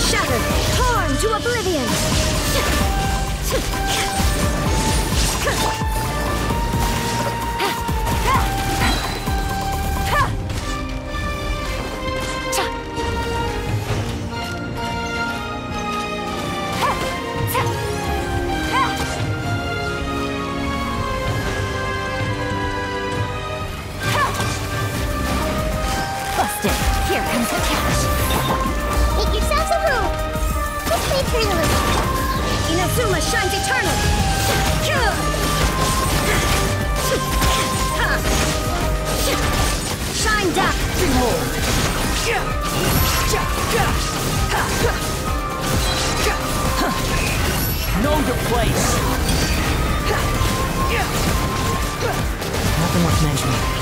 and shattered, torn to oblivion! Busted! Here comes the catch! Make yourselves a room! Quickly through the loop! Inazuma shines eternally! Shine dark! Three more! Know your place! Nothing worth mentioning.